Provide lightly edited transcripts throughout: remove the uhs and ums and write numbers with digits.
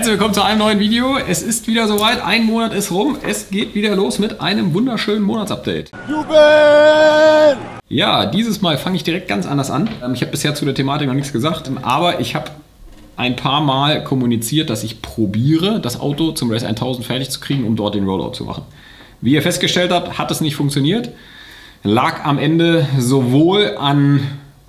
Herzlich willkommen zu einem neuen Video. Es ist wieder soweit, ein Monat ist rum. Es geht wieder los mit einem wunderschönen Monatsupdate. Jubel! Ja, dieses Mal fange ich direkt ganz anders an. Ich habe bisher zu der Thematik noch nichts gesagt, aber ich habe ein paar Mal kommuniziert, dass ich probiere, das Auto zum Race 1000 fertig zu kriegen, um dort den Rollout zu machen. Wie ihr festgestellt habt, hat es nicht funktioniert. Lag am Ende sowohl an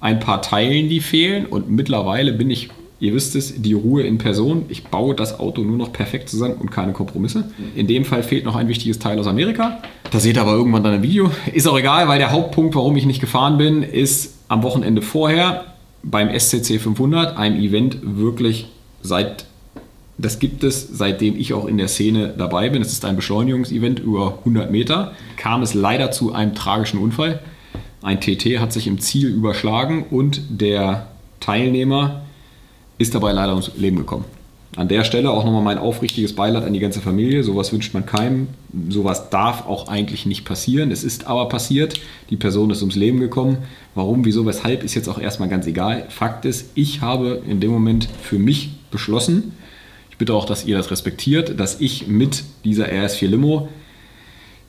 ein paar Teilen, die fehlen, und mittlerweile bin ich, ihr wisst es, die Ruhe in Person. Ich baue das Auto nur noch perfekt zusammen und keine Kompromisse. In dem Fall fehlt noch ein wichtiges Teil aus Amerika. Das seht ihr aber irgendwann dann im Video. Ist auch egal, weil der Hauptpunkt, warum ich nicht gefahren bin, ist am Wochenende vorher beim SCC 500, einem Event wirklich das gibt es, seitdem ich auch in der Szene dabei bin. Es ist ein Beschleunigungsevent über 100 Meter. Kam es leider zu einem tragischen Unfall. Ein TT hat sich im Ziel überschlagen und der Teilnehmer ist dabei leider ums Leben gekommen. An der Stelle auch nochmal mein aufrichtiges Beileid an die ganze Familie. Sowas wünscht man keinem. Sowas darf auch eigentlich nicht passieren. Es ist aber passiert. Die Person ist ums Leben gekommen. Warum, wieso, weshalb ist jetzt auch erstmal ganz egal. Fakt ist, ich habe in dem Moment für mich beschlossen, ich bitte auch, dass ihr das respektiert, dass ich mit dieser RS4 Limo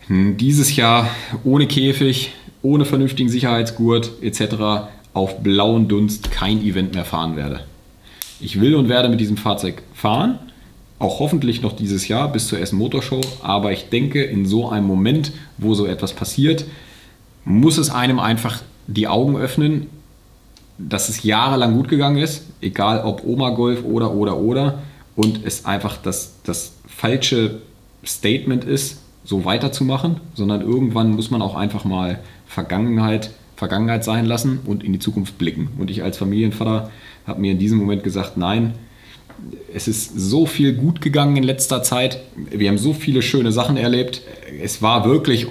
dieses Jahr ohne Käfig, ohne vernünftigen Sicherheitsgurt etc. auf blauen Dunst kein Event mehr fahren werde. Ich will und werde mit diesem Fahrzeug fahren, auch hoffentlich noch dieses Jahr bis zur Essen Motorshow, aber ich denke, in so einem Moment, wo so etwas passiert, muss es einem einfach die Augen öffnen, dass es jahrelang gut gegangen ist, egal ob Oma Golf oder, und es einfach das falsche Statement ist, so weiterzumachen, sondern irgendwann muss man auch einfach mal Vergangenheit sein lassen und in die Zukunft blicken. Und ich als Familienvater habe mir in diesem Moment gesagt, nein, es ist so viel gut gegangen in letzter Zeit. Wir haben so viele schöne Sachen erlebt. Es war wirklich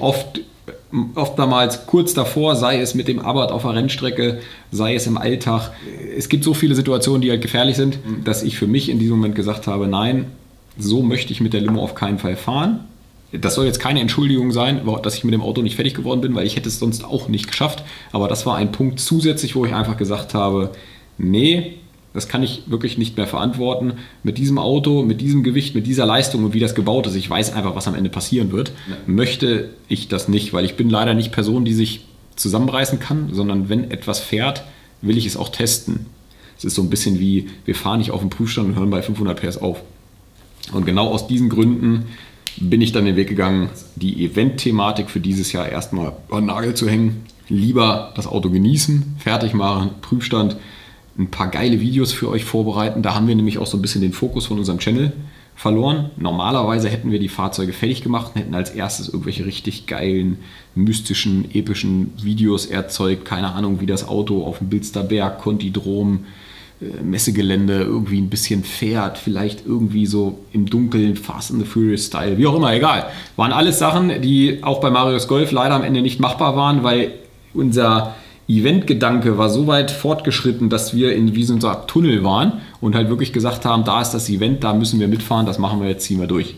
oftmals kurz davor, sei es mit dem Abarth auf der Rennstrecke, sei es im Alltag. Es gibt so viele Situationen, die halt gefährlich sind, dass ich für mich in diesem Moment gesagt habe, nein, so möchte ich mit der Limo auf keinen Fall fahren. Das soll jetzt keine Entschuldigung sein, dass ich mit dem Auto nicht fertig geworden bin, weil ich hätte es sonst auch nicht geschafft. Aber das war ein Punkt zusätzlich, wo ich einfach gesagt habe, nee, das kann ich wirklich nicht mehr verantworten. Mit diesem Auto, mit diesem Gewicht, mit dieser Leistung und wie das gebaut ist, ich weiß einfach, was am Ende passieren wird, möchte ich das nicht, weil ich bin leider nicht Person, die sich zusammenreißen kann, sondern wenn etwas fährt, will ich es auch testen. Es ist so ein bisschen wie, wir fahren nicht auf den Prüfstand und hören bei 500 PS auf. Und genau aus diesen Gründen bin ich dann den Weg gegangen, die Event-Thematik für dieses Jahr erstmal an den Nagel zu hängen. Lieber das Auto genießen, fertig machen, Prüfstand, ein paar geile Videos für euch vorbereiten. Da haben wir nämlich auch so ein bisschen den Fokus von unserem Channel verloren. Normalerweise hätten wir die Fahrzeuge fertig gemacht und hätten als erstes irgendwelche richtig geilen, mystischen, epischen Videos erzeugt. Keine Ahnung, wie das Auto auf dem Bilster Berg, Kontidrom, Messegelände irgendwie ein bisschen fährt, vielleicht irgendwie so im Dunkeln, Fast and the Furious Style, wie auch immer, egal. Waren alles Sachen, die auch bei Marius Golf leider am Ende nicht machbar waren, weil unser Eventgedanke war so weit fortgeschritten, dass wir in diesem Tunnel waren und halt wirklich gesagt haben, da ist das Event, da müssen wir mitfahren, das machen wir jetzt, ziehen wir durch.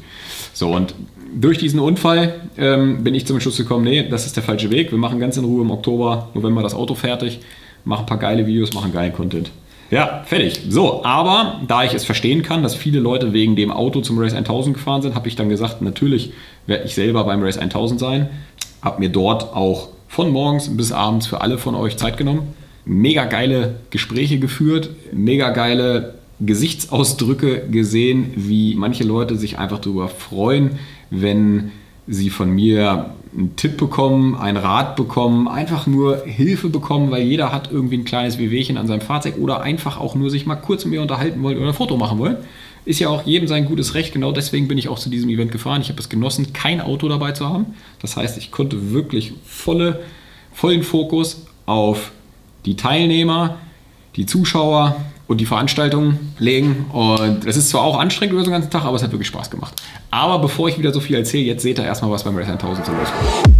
So, und durch diesen Unfall bin ich zum Schluss gekommen, nee, das ist der falsche Weg, wir machen ganz in Ruhe im Oktober, November das Auto fertig, machen ein paar geile Videos, machen geilen Content. Ja, fertig. So, aber da ich es verstehen kann, dass viele Leute wegen dem Auto zum Race 1000 gefahren sind, habe ich dann gesagt, natürlich werde ich selber beim Race 1000 sein. Habe mir dort auch von morgens bis abends für alle von euch Zeit genommen. Mega geile Gespräche geführt, mega geile Gesichtsausdrücke gesehen, wie manche Leute sich einfach darüber freuen, wenn sie von mir einen Tipp bekommen, einen Rat bekommen, einfach nur Hilfe bekommen, weil jeder hat irgendwie ein kleines Wehwehchen an seinem Fahrzeug oder einfach auch nur sich mal kurz mit mir unterhalten wollen oder ein Foto machen wollen. Ist ja auch jedem sein gutes Recht, genau deswegen bin ich auch zu diesem Event gefahren. Ich habe es genossen, kein Auto dabei zu haben. Das heißt, ich konnte wirklich vollen Fokus auf die Teilnehmer, die Zuschauer und die Veranstaltungen legen. Und es ist zwar auch anstrengend über so einen ganzen Tag, aber es hat wirklich Spaß gemacht. Aber bevor ich wieder so viel erzähle, jetzt seht ihr erstmal, was beim Race 1000 so loskommt.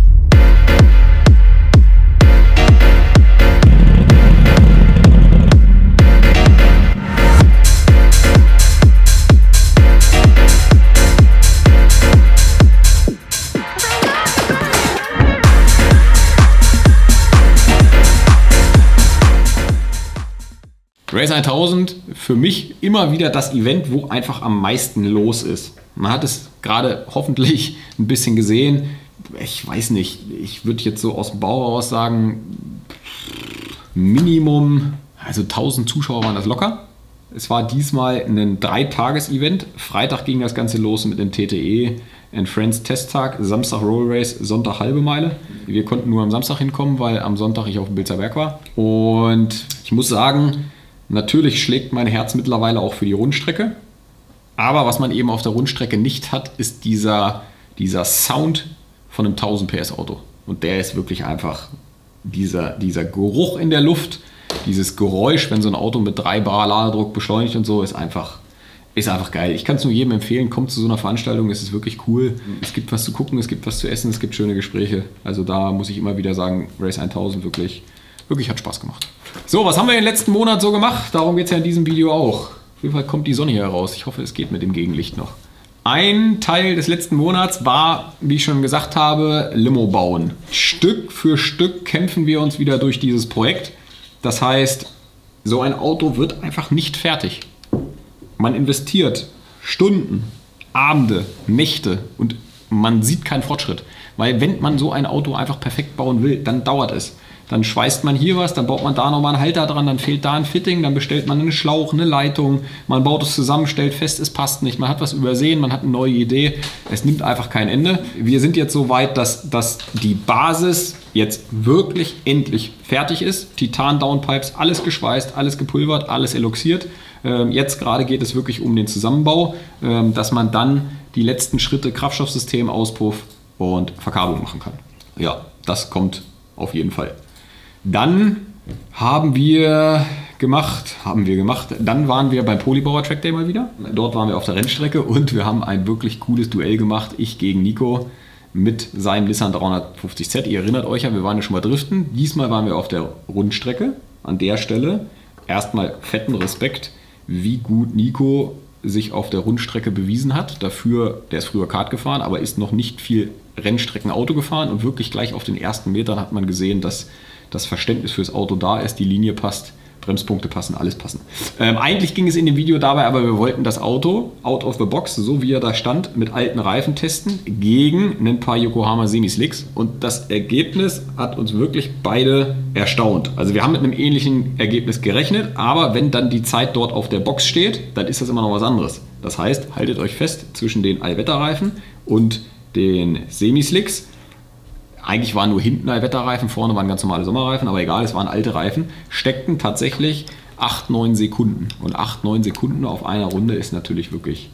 Race 1000 für mich immer wieder das Event, wo einfach am meisten los ist. Man hat es gerade hoffentlich ein bisschen gesehen. Ich weiß nicht, ich würde jetzt so aus dem Bauch heraus sagen, Minimum, also 1000 Zuschauer waren das locker. Es war diesmal ein 3-Tages-Event. Freitag ging das Ganze los mit dem TTE and Friends Testtag, Samstag Roll Race, Sonntag halbe Meile. Wir konnten nur am Samstag hinkommen, weil am Sonntag ich auf dem Bilster Berg war. Und ich muss sagen, natürlich schlägt mein Herz mittlerweile auch für die Rundstrecke. Aber was man eben auf der Rundstrecke nicht hat, ist dieser Sound von einem 1000 PS Auto. Und der ist wirklich einfach dieser Geruch in der Luft, dieses Geräusch, wenn so ein Auto mit 3 Bar Ladedruck beschleunigt und so, ist einfach geil. Ich kann es nur jedem empfehlen, kommt zu so einer Veranstaltung, es ist wirklich cool. Es gibt was zu gucken, es gibt was zu essen, es gibt schöne Gespräche. Also da muss ich immer wieder sagen, Race 1000 wirklich hat Spaß gemacht. So, was haben wir den letzten Monat so gemacht? Darum geht es ja in diesem Video auch. Auf jeden Fall kommt die Sonne hier raus. Ich hoffe, es geht mit dem Gegenlicht noch. Ein Teil des letzten Monats war, wie ich schon gesagt habe, Limo bauen. Stück für Stück kämpfen wir uns wieder durch dieses Projekt. Das heißt, so ein Auto wird einfach nicht fertig. Man investiert Stunden, Abende, Nächte und man sieht keinen Fortschritt. Weil wenn man so ein Auto einfach perfekt bauen will, dann dauert es. Dann schweißt man hier was, dann baut man da nochmal einen Halter dran, dann fehlt da ein Fitting, dann bestellt man einen Schlauch, eine Leitung, man baut es zusammen, stellt fest, es passt nicht, man hat was übersehen, man hat eine neue Idee, es nimmt einfach kein Ende. Wir sind jetzt so weit, dass die Basis jetzt wirklich endlich fertig ist. Titan-Downpipes, alles geschweißt, alles gepulvert, alles eloxiert. Jetzt gerade geht es wirklich um den Zusammenbau, dass man dann die letzten Schritte Kraftstoffsystem, Auspuff und Verkabelung machen kann. Ja, das kommt auf jeden Fall. Dann dann waren wir beim Polybauer Track Day mal wieder. Dort waren wir auf der Rennstrecke und wir haben ein wirklich cooles Duell gemacht. Ich gegen Nico mit seinem Nissan 350Z. Ihr erinnert euch ja, wir waren ja schon mal driften. Diesmal waren wir auf der Rundstrecke. An der Stelle erstmal fetten Respekt, wie gut Nico sich auf der Rundstrecke bewiesen hat. Dafür, der ist früher Kart gefahren, aber ist noch nicht viel Rennstreckenauto gefahren und wirklich gleich auf den ersten Metern hat man gesehen, dass das Verständnis fürs Auto da ist, die Linie passt, Bremspunkte passen, alles passen. Eigentlich ging es in dem Video dabei, aber wir wollten das Auto out of the box, so wie er da stand, mit alten Reifen testen gegen ein paar Yokohama Semislicks und das Ergebnis hat uns wirklich beide erstaunt. Also wir haben mit einem ähnlichen Ergebnis gerechnet, aber wenn dann die Zeit dort auf der Box steht, dann ist das immer noch was anderes. Das heißt, haltet euch fest, zwischen den Allwetterreifen und den Semislicks. Eigentlich waren nur hinten Allwetterreifen, vorne waren ganz normale Sommerreifen, aber egal, es waren alte Reifen, steckten tatsächlich 8-9 Sekunden. Und 8-9 Sekunden auf einer Runde ist natürlich wirklich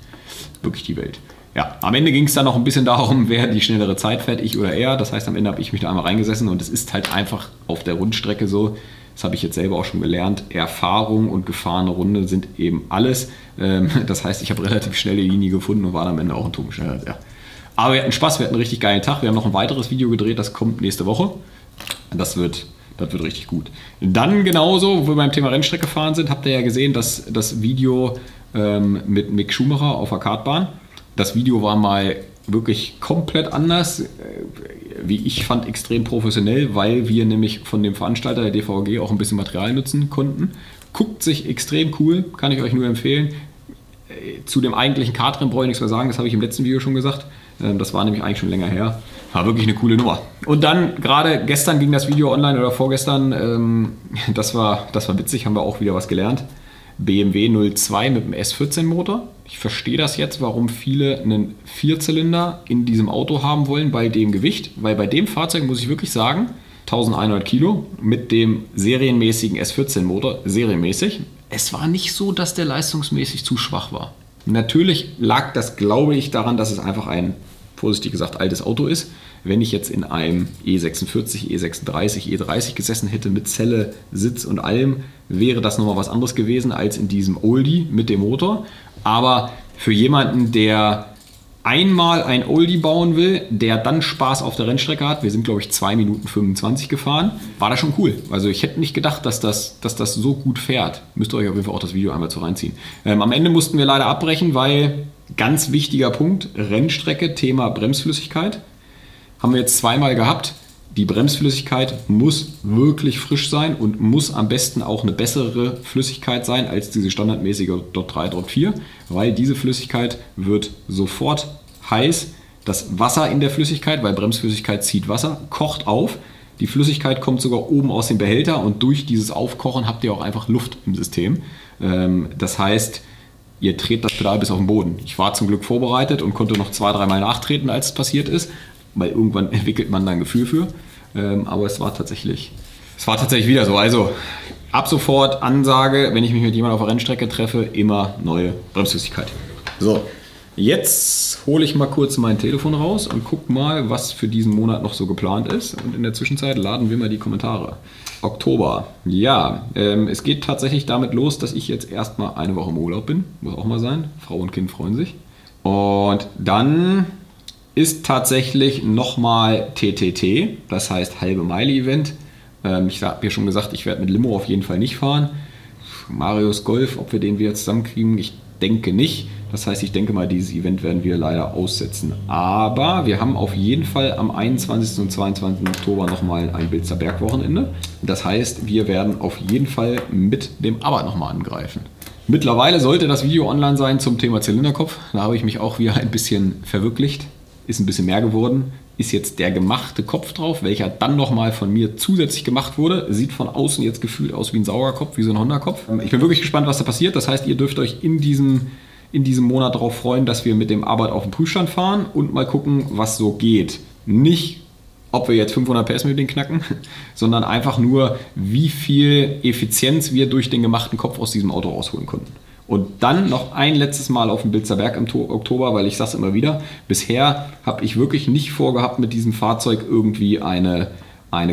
die Welt. Ja, am Ende ging es dann noch ein bisschen darum, wer die schnellere Zeit fährt, ich oder er. Das heißt, am Ende habe ich mich da einmal reingesessen und es ist halt einfach auf der Rundstrecke so, das habe ich jetzt selber auch schon gelernt, Erfahrung und gefahrene Runde sind eben alles. Das heißt, ich habe relativ schnell die Linie gefunden und war am Ende auch ein Tucken schneller als er. Aber wir hatten Spaß, wir hatten einen richtig geilen Tag. Wir haben noch ein weiteres Video gedreht, das kommt nächste Woche. Das wird richtig gut. Dann genauso, wo wir beim Thema Rennstrecke gefahren sind, habt ihr ja gesehen, dass das Video mit Mick Schumacher auf der Kartbahn. Das Video war mal wirklich komplett anders, wie ich fand, extrem professionell, weil wir nämlich von dem Veranstalter der DVG auch ein bisschen Material nutzen konnten. Guckt sich extrem cool, kann ich euch nur empfehlen. Zu dem eigentlichen Kartrennen brauche ich nichts mehr sagen, das habe ich im letzten Video schon gesagt. Das war nämlich eigentlich schon länger her. War wirklich eine coole Nummer. Und dann, gerade gestern ging das Video online oder vorgestern. Das war witzig, haben wir auch wieder was gelernt. BMW 02 mit dem S14 Motor. Ich verstehe das jetzt, warum viele einen Vierzylinder in diesem Auto haben wollen bei dem Gewicht. Weil bei dem Fahrzeug muss ich wirklich sagen, 1100 Kilo mit dem serienmäßigen S14 Motor, serienmäßig. Es war nicht so, dass der leistungsmäßig zu schwach war. Natürlich lag das, glaube ich, daran, dass es einfach ein, vorsichtig gesagt, altes Auto ist. Wenn ich jetzt in einem E46, E36, E30 gesessen hätte mit Zelle, Sitz und allem, wäre das nochmal was anderes gewesen als in diesem Oldie mit dem Motor. Aber für jemanden, der einmal ein Oldie bauen will, der dann Spaß auf der Rennstrecke hat, wir sind glaube ich 2 Minuten 25 gefahren, war das schon cool. Also ich hätte nicht gedacht, dass das so gut fährt. Müsst ihr euch auf jeden Fall auch das Video einmal zu reinziehen. Am Ende mussten wir leider abbrechen, weil ganz wichtiger Punkt, Rennstrecke, Thema Bremsflüssigkeit, haben wir jetzt zweimal gehabt. Die Bremsflüssigkeit muss wirklich frisch sein und muss am besten auch eine bessere Flüssigkeit sein als diese standardmäßige DOT 3, DOT 4, weil diese Flüssigkeit wird sofort heiß. Das Wasser in der Flüssigkeit, weil Bremsflüssigkeit zieht Wasser, kocht auf. Die Flüssigkeit kommt sogar oben aus dem Behälter und durch dieses Aufkochen habt ihr auch einfach Luft im System. Das heißt, ihr tretet das Pedal bis auf den Boden. Ich war zum Glück vorbereitet und konnte noch 2-3 Mal nachtreten, als es passiert ist, weil irgendwann entwickelt man da ein Gefühl für. Aber es war tatsächlich wieder so. Also ab sofort Ansage, wenn ich mich mit jemandem auf der Rennstrecke treffe, immer neue Bremsflüssigkeit. So, jetzt hole ich mal kurz mein Telefon raus und guck mal, was für diesen Monat noch so geplant ist. Und in der Zwischenzeit laden wir mal die Kommentare. Oktober, ja, es geht tatsächlich damit los, dass ich jetzt erstmal eine Woche im Urlaub bin. Muss auch mal sein. Frau und Kind freuen sich. Und dann ist tatsächlich nochmal TTT, das heißt halbe Meile-Event. Ich habe ja schon gesagt, ich werde mit Limo auf jeden Fall nicht fahren. Marius Golf, ob wir den wieder zusammenkriegen, ich denke nicht. Das heißt, ich denke mal, dieses Event werden wir leider aussetzen. Aber wir haben auf jeden Fall am 21. und 22. Oktober nochmal ein Bilster Berg-Wochenende. Das heißt, wir werden auf jeden Fall mit dem Arbeit nochmal angreifen. Mittlerweile sollte das Video online sein zum Thema Zylinderkopf. Da habe ich mich auch wieder ein bisschen verwirklicht. Ist ein bisschen mehr geworden, ist jetzt der gemachte Kopf drauf, welcher dann nochmal von mir zusätzlich gemacht wurde. Sieht von außen jetzt gefühlt aus wie ein Sauerkopf, wie so ein Honda-Kopf. Ich bin wirklich gespannt, was da passiert. Das heißt, ihr dürft euch in diesem Monat darauf freuen, dass wir mit dem Arbeit auf den Prüfstand fahren und mal gucken, was so geht. Nicht, ob wir jetzt 500 PS mit denen knacken, sondern einfach nur, wie viel Effizienz wir durch den gemachten Kopf aus diesem Auto rausholen konnten. Und dann noch ein letztes Mal auf dem Bilster Berg im Oktober, weil ich sage es immer wieder, bisher habe ich wirklich nicht vorgehabt, mit diesem Fahrzeug irgendwie eine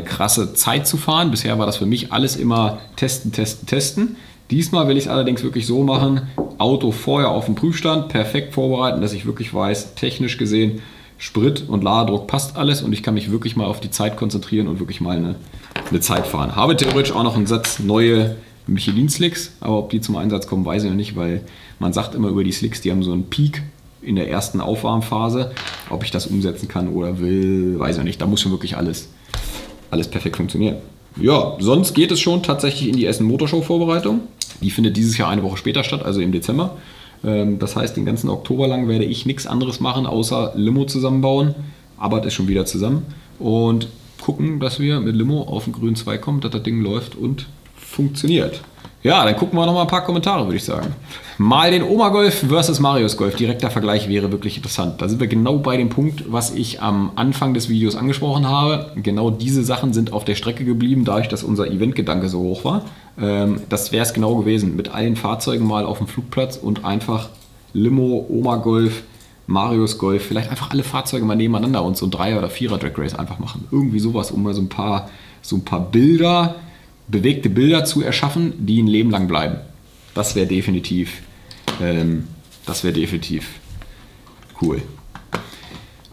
krasse Zeit zu fahren. Bisher war das für mich alles immer testen, testen, testen. Diesmal will ich es allerdings wirklich so machen, Auto vorher auf dem Prüfstand, perfekt vorbereiten, dass ich wirklich weiß, technisch gesehen, Sprit und Ladedruck passt alles und ich kann mich wirklich mal auf die Zeit konzentrieren und wirklich mal eine Zeit fahren. Habe theoretisch auch noch einen Satz neue Michelin-Slicks, aber ob die zum Einsatz kommen, weiß ich noch nicht, weil man sagt immer über die Slicks, die haben so einen Peak in der ersten Aufwärmphase. Ob ich das umsetzen kann oder will, weiß ich noch nicht. Da muss schon wirklich alles perfekt funktionieren. Ja, sonst geht es schon tatsächlich in die Essen Motorshow-Vorbereitung. Die findet dieses Jahr eine Woche später statt, also im Dezember. Das heißt, den ganzen Oktober lang werde ich nichts anderes machen, außer Limo zusammenbauen. Arbeit ist schon wieder zusammen. Und gucken, dass wir mit Limo auf den grünen Zweig kommen, dass das Ding läuft und funktioniert. Ja, dann gucken wir noch mal ein paar Kommentare, würde ich sagen. Mal den Oma Golf versus Marius Golf. Direkter Vergleich wäre wirklich interessant. Da sind wir genau bei dem Punkt, was ich am Anfang des Videos angesprochen habe. Genau diese Sachen sind auf der Strecke geblieben, dadurch, dass unser Eventgedanke so hoch war. Das wäre es genau gewesen. Mit allen Fahrzeugen mal auf dem Flugplatz und einfach Limo, Oma Golf, Marius Golf. Vielleicht einfach alle Fahrzeuge mal nebeneinander und so ein 3er- oder 4er Drag Race einfach machen. Irgendwie sowas, um mal so ein paar Bilder, bewegte Bilder zu erschaffen, die ein Leben lang bleiben. Das wäre definitiv, cool.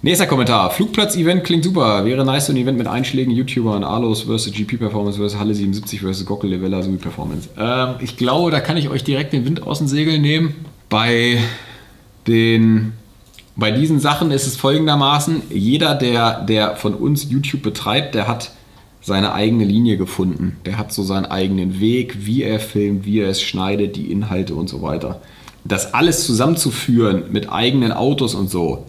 Nächster Kommentar. Flugplatz-Event klingt super. Wäre nice, so ein Event mit Einschlägen, YouTubern, Alos vs. GP-Performance vs. Halle 77 vs. Gockel, Levella, Sui-Performance. Ich glaube, da kann ich euch direkt den Wind aus den Segeln nehmen. Bei diesen Sachen ist es folgendermaßen, jeder, der von uns YouTube betreibt, der hat seine eigene Linie gefunden. Der hat so seinen eigenen Weg, wie er filmt, wie er es schneidet, die Inhalte und so weiter. Das alles zusammenzuführen mit eigenen Autos und so,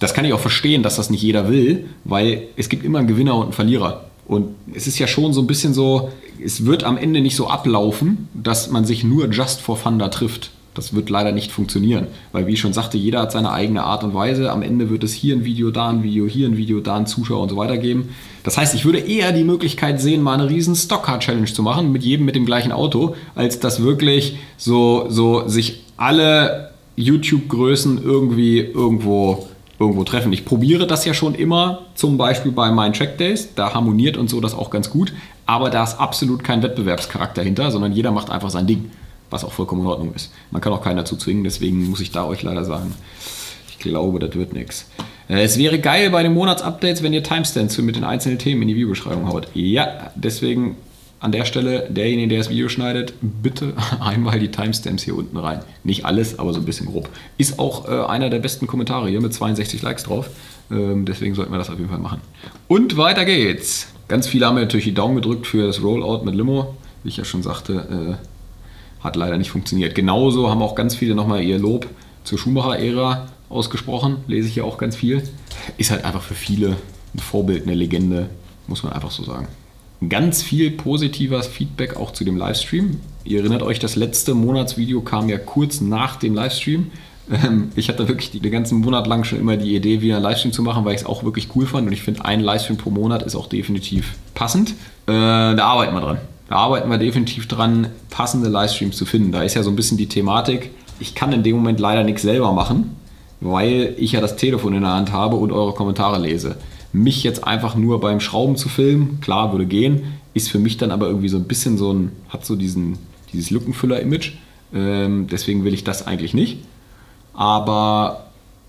das kann ich auch verstehen, dass das nicht jeder will, weil es gibt immer einen Gewinner und einen Verlierer. Und es ist ja schon so ein bisschen so, es wird am Ende nicht so ablaufen, dass man sich nur just for fun da trifft. Das wird leider nicht funktionieren, weil wie ich schon sagte, jeder hat seine eigene Art und Weise. Am Ende wird es hier ein Video, da ein Video, hier ein Video, da ein Zuschauer und so weiter geben. Das heißt, ich würde eher die Möglichkeit sehen, mal eine riesen Stockcar-Challenge zu machen, mit jedem mit dem gleichen Auto, als dass wirklich so sich alle YouTube-Größen irgendwie irgendwo treffen. Ich probiere das ja schon immer, zum Beispiel bei meinen Trackdays, da harmoniert und so das auch ganz gut, aber da ist absolut kein Wettbewerbscharakter hinter, sondern jeder macht einfach sein Ding. Was auch vollkommen in Ordnung ist. Man kann auch keinen dazu zwingen, deswegen muss ich da euch leider sagen, ich glaube, das wird nichts. Es wäre geil bei den Monatsupdates, wenn ihr Timestamps mit den einzelnen Themen in die Videobeschreibung haut. Ja, deswegen an der Stelle, derjenige, der das Video schneidet, bitte einmal die Timestamps hier unten rein. Nicht alles, aber so ein bisschen grob. Ist auch einer der besten Kommentare hier mit 62 Likes drauf. Deswegen sollten wir das auf jeden Fall machen. Und weiter geht's. Ganz viele haben mir natürlich die Daumen gedrückt für das Rollout mit Limo. Wie ich ja schon sagte, hat leider nicht funktioniert. Genauso haben auch ganz viele nochmal ihr Lob zur Schumacher-Ära ausgesprochen. Lese ich ja auch ganz viel. Ist halt einfach für viele ein Vorbild, eine Legende, muss man einfach so sagen. Ganz viel positives Feedback auch zu dem Livestream. Ihr erinnert euch, das letzte Monatsvideo kam ja kurz nach dem Livestream. Ich hatte wirklich den ganzen Monat lang schon immer die Idee, wieder einen Livestream zu machen, weil ich es auch wirklich cool fand. Und ich finde, ein Livestream pro Monat ist auch definitiv passend. Da arbeiten wir dran. Da arbeiten wir definitiv dran, passende Livestreams zu finden. Da ist ja so ein bisschen die Thematik, ich kann in dem Moment leider nichts selber machen, weil ich ja das Telefon in der Hand habe und eure Kommentare lese. Mich jetzt einfach nur beim Schrauben zu filmen, klar, würde gehen, ist für mich dann aber irgendwie so ein bisschen so ein, hat so dieses Lückenfüller-Image. Deswegen will ich das eigentlich nicht. Aber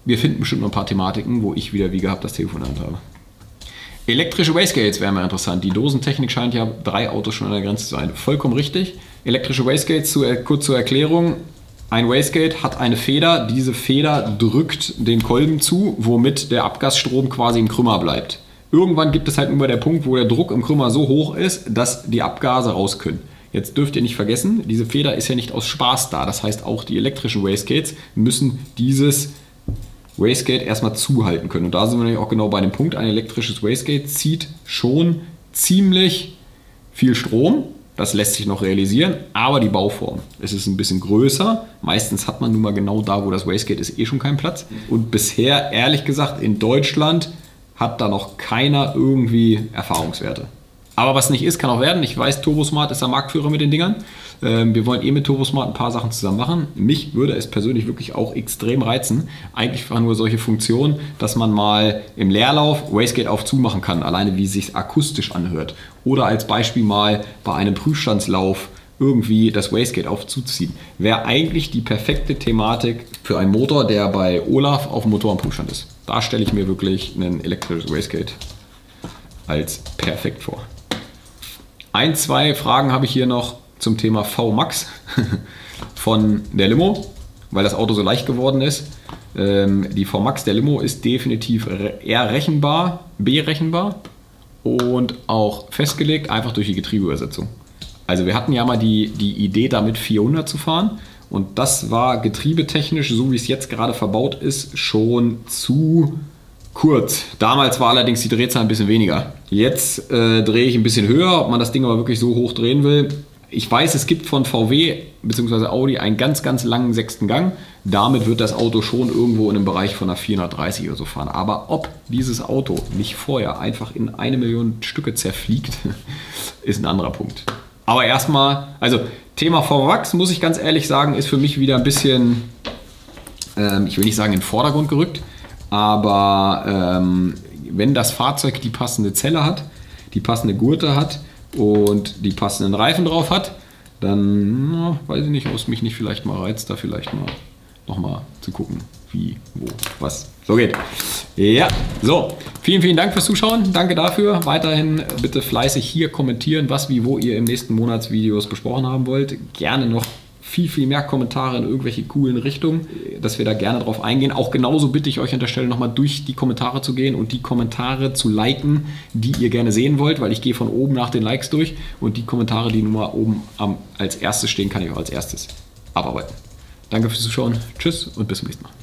wir finden bestimmt noch ein paar Thematiken, wo ich wieder wie gehabt das Telefon in der Hand habe. Elektrische Wastegates wären mal interessant. Die Dosentechnik scheint ja 3 Autos schon an der Grenze zu sein. Vollkommen richtig. Elektrische Wastegates, kurz zur Erklärung. Ein Wastegate hat eine Feder. Diese Feder drückt den Kolben zu, womit der Abgasstrom quasi im Krümmer bleibt. Irgendwann gibt es halt nur der Punkt, wo der Druck im Krümmer so hoch ist, dass die Abgase raus können. Jetzt dürft ihr nicht vergessen, diese Feder ist ja nicht aus Spaß da. Das heißt, auch die elektrischen Wastegates müssen dieses Wastegate erstmal zuhalten können. Und da sind wir nämlich auch genau bei dem Punkt, ein elektrisches Wastegate zieht schon ziemlich viel Strom. Das lässt sich noch realisieren, aber die Bauform. Es ist ein bisschen größer. Meistens hat man nun mal genau da, wo das Wastegate ist, eh schon keinen Platz. Und bisher, ehrlich gesagt, in Deutschland hat da noch keiner irgendwie Erfahrungswerte. Aber was nicht ist, kann auch werden. Ich weiß, TurboSmart ist der Marktführer mit den Dingern. Wir wollen eh mit TurboSmart ein paar Sachen zusammen machen. Mich würde es persönlich wirklich auch extrem reizen. Eigentlich war nur solche Funktionen, dass man mal im Leerlauf Wastegate auf zumachen kann, alleine wie es sich akustisch anhört. Oder als Beispiel mal bei einem Prüfstandslauf irgendwie das Wastegate aufzuziehen. Wäre eigentlich die perfekte Thematik für einen Motor, der bei Olaf auf dem Motorenprüfstand ist. Da stelle ich mir wirklich ein elektrisches Wastegate als perfekt vor. 1, 2 Fragen habe ich hier noch zum Thema VMAX von der Limo, weil das Auto so leicht geworden ist. Die VMAX der Limo ist definitiv rechenbar, berechenbar und auch festgelegt, einfach durch die Getriebeübersetzung. Also wir hatten ja mal die Idee, damit 400 zu fahren und das war getriebetechnisch, so wie es jetzt gerade verbaut ist, schon zu kurz. Damals war allerdings die Drehzahl ein bisschen weniger. Jetzt drehe ich ein bisschen höher, ob man das Ding aber wirklich so hoch drehen will. Ich weiß, es gibt von VW bzw. Audi einen ganz, ganz langen 6. Gang. Damit wird das Auto schon irgendwo in einem Bereich von einer 430 oder so fahren. Aber ob dieses Auto nicht vorher einfach in 1 Million Stücke zerfliegt, ist ein anderer Punkt. Aber erstmal, also Thema VMAX, muss ich ganz ehrlich sagen, ist für mich wieder ein bisschen, ich will nicht sagen in den Vordergrund gerückt, aber wenn das Fahrzeug die passende Zelle hat, die passende Gurte hat und die passenden Reifen drauf hat, dann weiß ich nicht, ob es mich nicht vielleicht mal reizt, da vielleicht mal nochmal zu gucken, wie, wo, was. So geht. Ja, so. Vielen, vielen Dank fürs Zuschauen. Danke dafür. Weiterhin bitte fleißig hier kommentieren, was, wie, wo ihr im nächsten Monatsvideos besprochen haben wollt. Gerne noch viel, viel mehr Kommentare in irgendwelche coolen Richtungen, dass wir da gerne drauf eingehen. Auch genauso bitte ich euch an der Stelle nochmal durch die Kommentare zu gehen und die Kommentare zu liken, die ihr gerne sehen wollt, weil ich gehe von oben nach den Likes durch und die Kommentare, die nun mal oben als erstes stehen, kann ich auch als erstes abarbeiten. Danke fürs Zuschauen, tschüss und bis zum nächsten Mal.